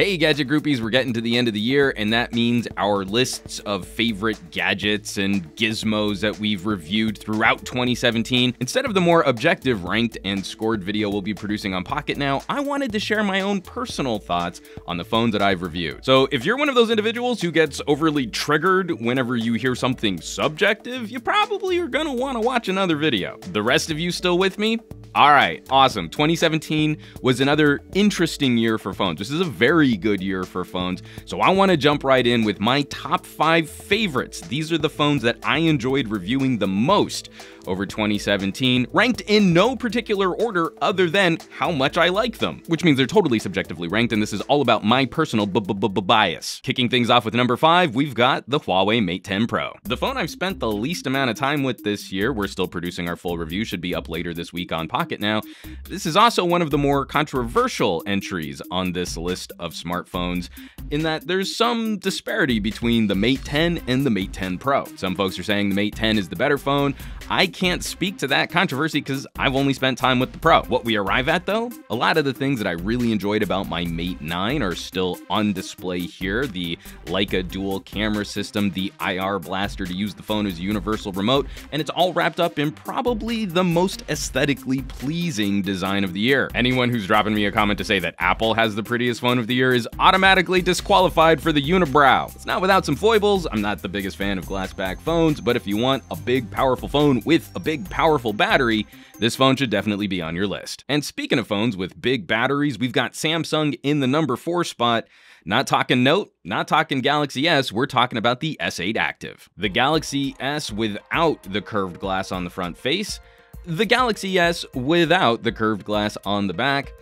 Hey gadget groupies, we're getting to the end of the year, and that means our lists of favorite gadgets and gizmos that we've reviewed throughout 2017. Instead of the more objective ranked and scored video we'll be producing on Pocketnow, I wanted to share my own personal thoughts on the phones that I've reviewed. So if you're one of those individuals who gets overly triggered whenever you hear something subjective, you probably are gonna wanna watch another video. The rest of you still with me? All right, awesome. 2017 was another interesting year for phones. This is a very good year for phones. So I want to jump right in with my top 5 favorites. These are the phones that I enjoyed reviewing the most over 2017, ranked in no particular order other than how much I like them, which means they're totally subjectively ranked, and this is all about my personal bias. Kicking things off with number 5, we've got the Huawei Mate 10 Pro. The phone I've spent the least amount of time with this year. We're still producing our full review, should be up later this week on Pocketnow. This is also one of the more controversial entries on this list of smartphones, in that there's some disparity between the Mate 10 and the Mate 10 Pro. Some folks are saying the Mate 10 is the better phone. I can't speak to that controversy because I've only spent time with the Pro. What we arrive at though, a lot of the things that I really enjoyed about my Mate 9 are still on display here. The Leica dual camera system, the IR blaster to use the phone as a universal remote, and it's all wrapped up in probably the most aesthetically pleasing design of the year. Anyone who's dropping me a comment to say that Apple has the prettiest phone of the year is automatically disqualified for the unibrow. It's not without some foibles. I'm not the biggest fan of glass back phones, but if you want a big, powerful phone with a big, powerful battery, this phone should definitely be on your list. And speaking of phones with big batteries, we've got Samsung in the number 4 spot. Not talking Note, not talking Galaxy S, we're talking about the S8 Active. The Galaxy S without the curved glass on the front face, the Galaxy S without the curved glass on the back,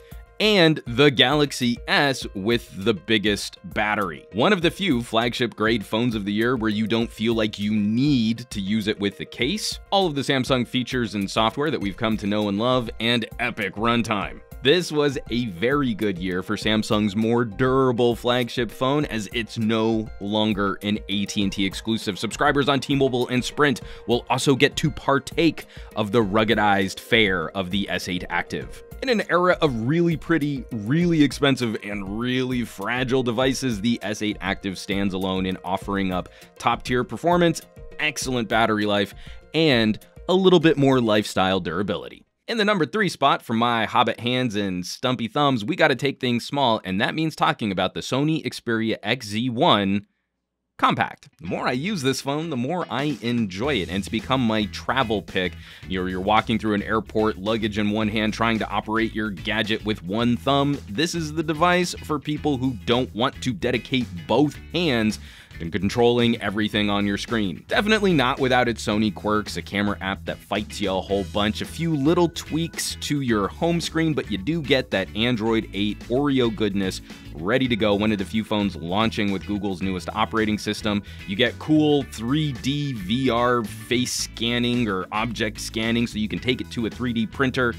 and the Galaxy S with the biggest battery. One of the few flagship grade phones of the year where you don't feel like you need to use it with the case, all of the Samsung features and software that we've come to know and love, and epic runtime. This was a very good year for Samsung's more durable flagship phone, as it's no longer an AT&T exclusive. Subscribers on T-Mobile and Sprint will also get to partake of the ruggedized fare of the S8 Active. In an era of really pretty, really expensive, and really fragile devices, the S8 Active stands alone in offering up top-tier performance, excellent battery life, and a little bit more lifestyle durability. In the number 3 spot, for my hobbit hands and stumpy thumbs, we gotta take things small, and that means talking about the Sony Xperia XZ1 Compact. The more I use this phone, the more I enjoy it, and it's become my travel pick. You're walking through an airport, luggage in one hand, trying to operate your gadget with one thumb. This is the device for people who don't want to dedicate both hands and controlling everything on your screen. Definitely not without its Sony quirks, a camera app that fights you a whole bunch, a few little tweaks to your home screen, but you do get that Android 8 Oreo goodness ready to go, one of the few phones launching with Google's newest operating system. You get cool 3D VR face scanning or object scanning, so you can take it to a 3D printer,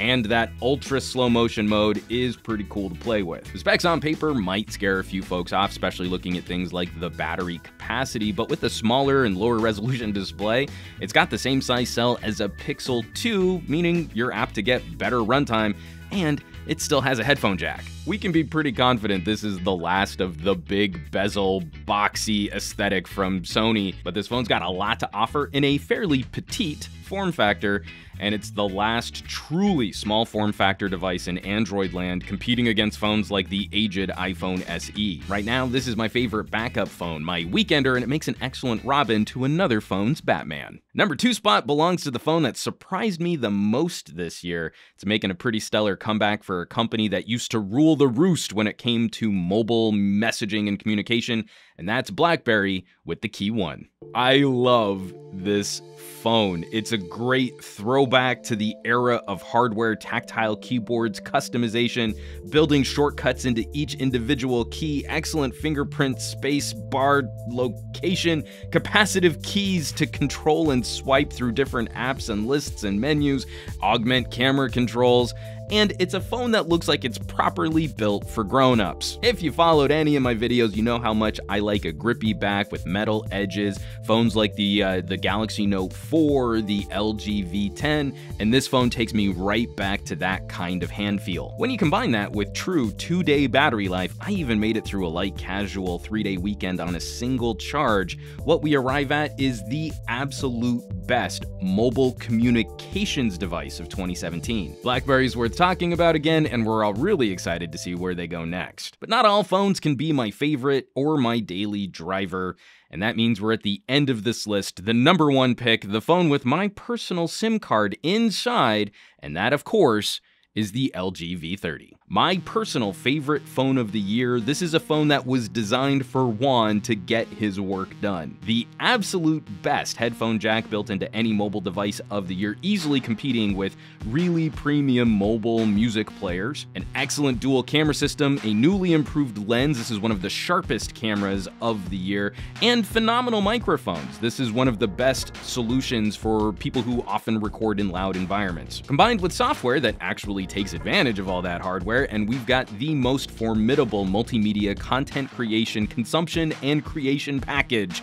and that ultra slow motion mode is pretty cool to play with. The specs on paper might scare a few folks off, especially looking at things like the battery capacity, but with a smaller and lower resolution display, it's got the same size cell as a Pixel 2, meaning you're apt to get better runtime, and it still has a headphone jack. We can be pretty confident this is the last of the big bezel, boxy aesthetic from Sony, but this phone's got a lot to offer in a fairly petite form factor, and it's the last truly small form factor device in Android land, competing against phones like the aged iPhone SE. Right now, this is my favorite backup phone, my weekender, and it makes an excellent Robin to another phone's Batman. Number 2 spot belongs to the phone that surprised me the most this year. It's making a pretty stellar comeback for a company that used to rule the roost when it came to mobile messaging and communication, and that's BlackBerry with the KeyOne. I love this phone. It's a great throwback to the era of hardware, tactile keyboards, customization, building shortcuts into each individual key, excellent fingerprint space bar location, capacitive keys to control and swipe through different apps and lists and menus, augment camera controls, and it's a phone that looks like it's properly built for grown-ups. If you followed any of my videos, you know how much I like a grippy back with metal edges, phones like the Galaxy Note 4, the LG V10, and this phone takes me right back to that kind of hand feel. When you combine that with true 2-day battery life, I even made it through a light casual 3-day weekend on a single charge, what we arrive at is the absolute best mobile communications device of 2017. BlackBerry's worth talking about again, and we're all really excited to see where they go next. But not all phones can be my favorite or my daily driver. And that means we're at the end of this list, the #1 pick, the phone with my personal SIM card inside, and that, of course, is the LG V30. My personal favorite phone of the year, this is a phone that was designed for Juan to get his work done. The absolute best headphone jack built into any mobile device of the year, easily competing with really premium mobile music players, an excellent dual camera system, a newly improved lens, this is one of the sharpest cameras of the year, and phenomenal microphones. This is one of the best solutions for people who often record in loud environments. Combined with software that actually takes advantage of all that hardware, and we've got the most formidable multimedia content creation, consumption, and creation package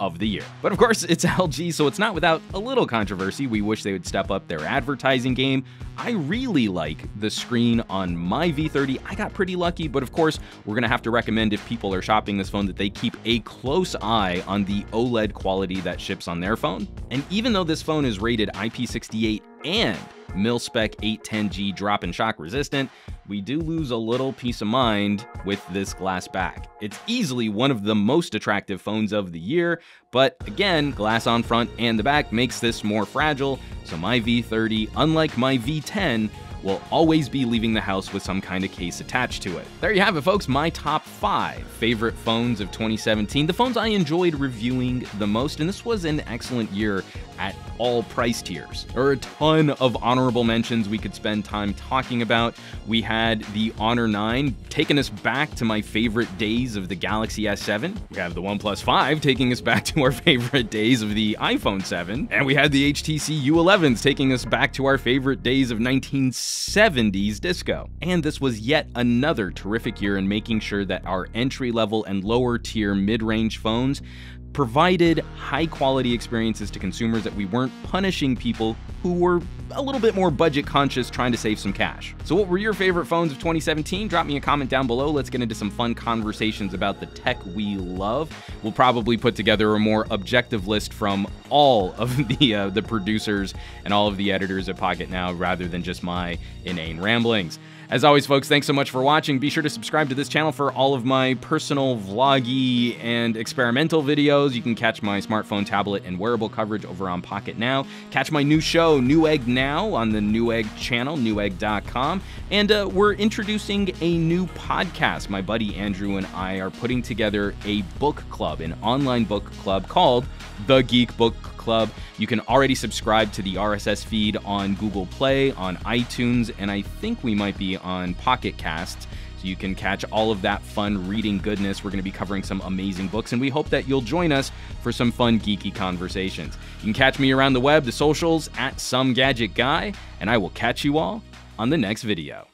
of the year. But of course, it's LG, so it's not without a little controversy. We wish they would step up their advertising game. I really like the screen on my V30. I got pretty lucky, but of course, we're gonna have to recommend if people are shopping this phone that they keep a close eye on the OLED quality that ships on their phone. And even though this phone is rated IP68 and MIL-SPEC 810G drop and shock resistant, we do lose a little peace of mind with this glass back. It's easily one of the most attractive phones of the year, but again, glass on front and the back makes this more fragile, so my V30, unlike my V10, will always be leaving the house with some kind of case attached to it. There you have it, folks, my top 5 favorite phones of 2017, the phones I enjoyed reviewing the most, and this was an excellent year at all price tiers. There are a ton of honorable mentions we could spend time talking about. We had the Honor 9 taking us back to my favorite days of the Galaxy S7. We have the OnePlus 5 taking us back to our favorite days of the iPhone 7. And we had the HTC U11s taking us back to our favorite days of 1970s disco. And this was yet another terrific year in making sure that our entry-level and lower-tier mid-range phones provided high-quality experiences to consumers, that we weren't punishing people who were a little bit more budget conscious trying to save some cash. So what were your favorite phones of 2017? Drop me a comment down below. Let's get into some fun conversations about the tech we love. We'll probably put together a more objective list from all of the producers and all of the editors at Pocketnow rather than just my inane ramblings. As always, folks, thanks so much for watching. Be sure to subscribe to this channel for all of my personal vloggy and experimental videos. You can catch my smartphone, tablet, and wearable coverage over on Pocketnow. Catch my new show, Newegg Now, on the Newegg channel, newegg.com. And we're introducing a new podcast. My buddy Andrew and I are putting together a book club, an online book club called The Geek Book Club. You can already subscribe to the RSS feed on Google Play, on iTunes, and I think we might be on Pocket Casts. You can catch all of that fun reading goodness. We're going to be covering some amazing books, and we hope that you'll join us for some fun geeky conversations. You can catch me around the web, the socials, at SomeGadgetGuy, and I will catch you all on the next video.